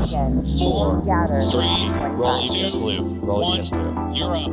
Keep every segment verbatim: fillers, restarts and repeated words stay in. Vision. Four, Gather three, roll E D S blue. Roll E D S blue. You're up.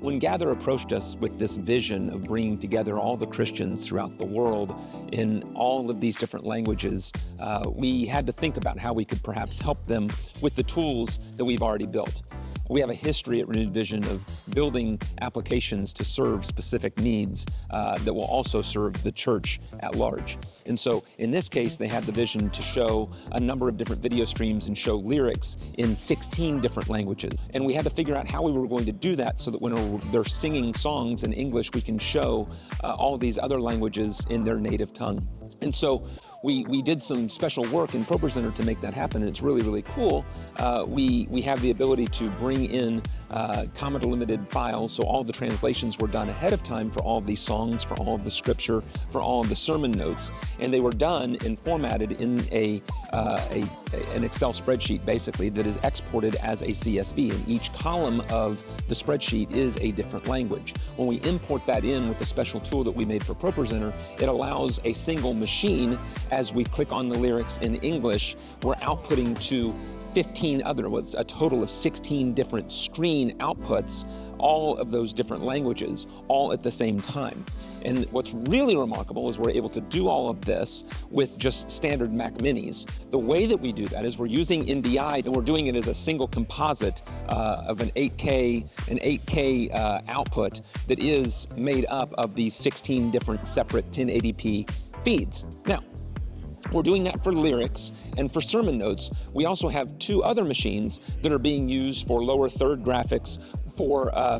When Gather approached us with this vision of bringing together all the Christians throughout the world in all of these different languages, uh, we had to think about how we could perhaps help them with the tools that we've already built. We have a history at Renewed Vision of building applications to serve specific needs uh, that will also serve the church at large. And so in this case, they had the vision to show a number of different video streams and show lyrics in sixteen different languages. And we had to figure out how we were going to do that so that when they're singing songs in English, we can show uh, all these other languages in their native tongue. And so we, we did some special work in ProPresenter to make that happen, and it's really, really cool. Uh, we, we have the ability to bring in uh, comma-delimited files, so all the translations were done ahead of time for all of these songs, for all of the scripture, for all of the sermon notes, and they were done and formatted in a, uh, a, a an Excel spreadsheet, basically, that is exported as a C S V, and each column of the spreadsheet is a different language. When we import that in with a special tool that we made for ProPresenter, it allows a single machine, as we click on the lyrics in English, we're outputting to fifteen other, what's a total of sixteen different screen outputs, all of those different languages, all at the same time. And what's really remarkable is we're able to do all of this with just standard Mac Minis. The way that we do that is we're using N D I, and we're doing it as a single composite uh, of an eight K, an eight K uh, output that is made up of these sixteen different separate ten eighty p feeds. Now, we're doing that for lyrics and for sermon notes. We also have two other machines that are being used for lower third graphics, for uh,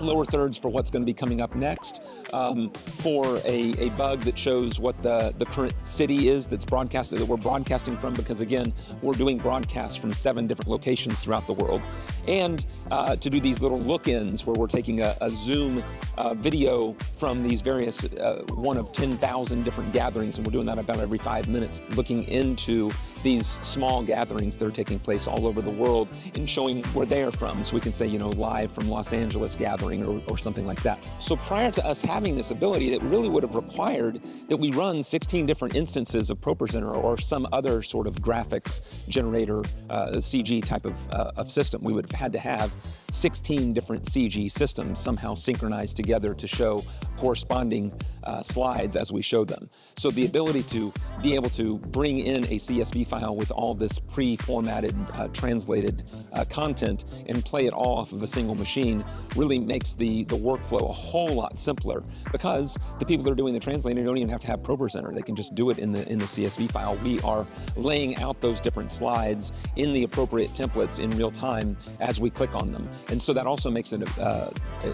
lower thirds for what's going to be coming up next, um, for a, a bug that shows what the, the current city is that's broadcasted, that we're broadcasting from, because again, we're doing broadcasts from seven different locations throughout the world. And uh, to do these little look-ins where we're taking a, a Zoom uh, video from these various, uh, one of ten thousand different gatherings, and we're doing that about every five minutes, looking into these small gatherings that are taking place all over the world and showing where they are from. So we can say, you know, live from Los Angeles gathering or, or something like that. So prior to us having this ability, that really would have required that we run sixteen different instances of ProPresenter or some other sort of graphics generator, uh, C G type of, uh, of system. We would have had to have sixteen different C G systems somehow synchronized together to show corresponding uh, slides as we show them. So the ability to be able to bring in a C S V file with all this pre-formatted, uh, translated uh, content and play it all off of a single machine really makes the, the workflow a whole lot simpler, because the people that are doing the translating don't even have to have ProPresenter. They can just do it in the, in the C S V file. We are laying out those different slides in the appropriate templates in real time as we click on them. And so that also makes it, uh,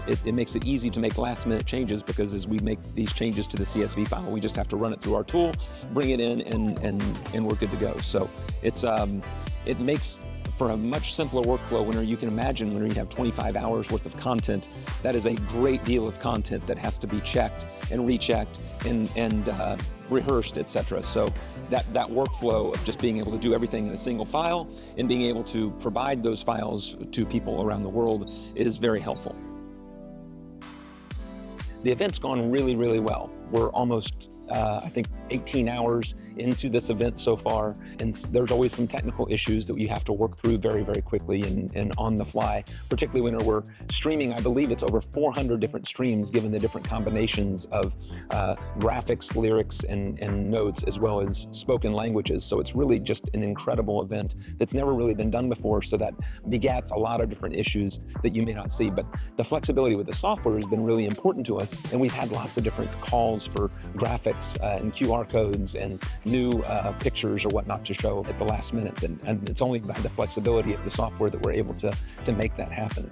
it, it makes it easy to make last minute changes, because as we make these changes to the C S V file, we just have to run it through our tool, bring it in, and, and, and we're good to go. So it's, um, it makes for a much simpler workflow. Whenever you can imagine, whenever you have twenty-five hours worth of content, that is a great deal of content that has to be checked and rechecked and, and uh, rehearsed, et cetera. So that, that workflow of just being able to do everything in a single file and being able to provide those files to people around the world is very helpful. The event's gone really, really well. We're almost, uh, I think, eighteen hours into this event so far, and there's always some technical issues that you have to work through very, very quickly and, and on the fly, particularly when we're streaming. I believe it's over four hundred different streams, given the different combinations of uh, graphics, lyrics, and, and notes, as well as spoken languages. So it's really just an incredible event that's never really been done before, so that begats a lot of different issues that you may not see. But the flexibility with the software has been really important to us, and we've had lots of different calls for graphics uh, and Q R codes and new uh, pictures or whatnot to show at the last minute. And, and it's only by the flexibility of the software that we're able to, to make that happen.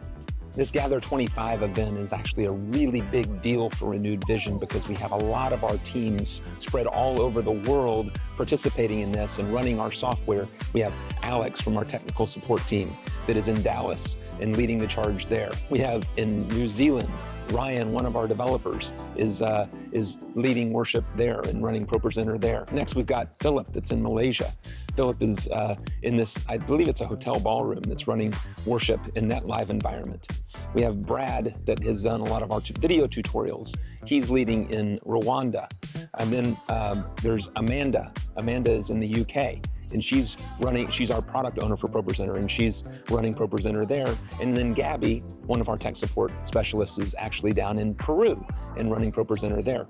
This Gather twenty-five event is actually a really big deal for Renewed Vision, because we have a lot of our teams spread all over the world participating in this and running our software. We have Alex from our technical support team that is in Dallas and leading the charge there. We have in New Zealand, Ryan, one of our developers, is uh, is leading worship there and running ProPresenter there. Next, we've got Philip that's in Malaysia. Philip is uh, in this, I believe it's a hotel ballroom that's running worship in that live environment. We have Brad that has done a lot of our video tutorials. He's leading in Rwanda. And then um, there's Amanda. Amanda is in the U K. And she's running, she's our product owner for ProPresenter, and she's running ProPresenter there. And then Gabby, one of our tech support specialists, is actually down in Peru and running ProPresenter there.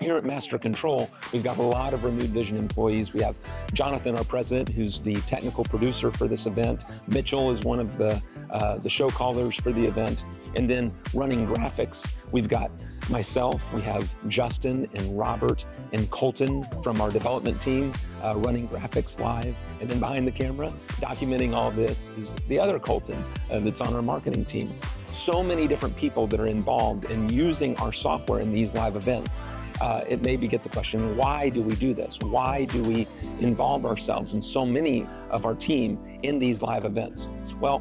Here at Master Control, we've got a lot of Renewed Vision employees. We have Jonathan, our president, who's the technical producer for this event. Mitchell is one of the, uh, the show callers for the event. And then running graphics, we've got myself, we have Justin and Robert and Colton from our development team uh, running graphics live. And then behind the camera, documenting all of this is the other Colton uh, that's on our marketing team. So many different people that are involved in using our software in these live events. Uh, it may beget the question, why do we do this? Why do we involve ourselves and so many of our team in these live events? Well,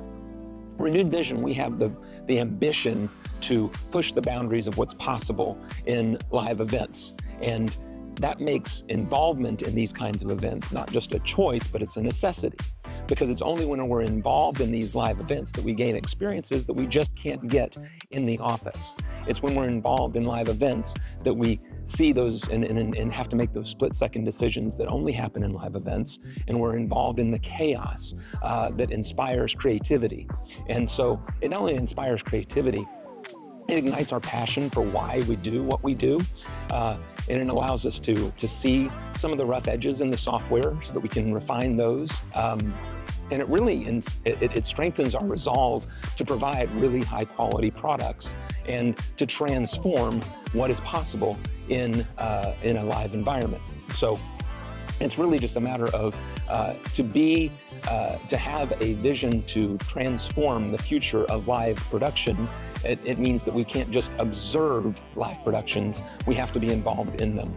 Renewed Vision, we have the, the ambition to push the boundaries of what's possible in live events. And that makes involvement in these kinds of events not just a choice, but it's a necessity. Because it's only when we're involved in these live events that we gain experiences that we just can't get in the office. It's when we're involved in live events that we see those and, and, and have to make those split-second decisions that only happen in live events, and we're involved in the chaos uh, that inspires creativity. And so it not only inspires creativity, it ignites our passion for why we do what we do, uh, and it allows us to, to see some of the rough edges in the software so that we can refine those. Um, and it really it, it strengthens our resolve to provide really high-quality products and to transform what is possible in, uh, in a live environment. So it's really just a matter of uh, to be, uh, to have a vision to transform the future of live production. It, it means that we can't just observe live productions, we have to be involved in them.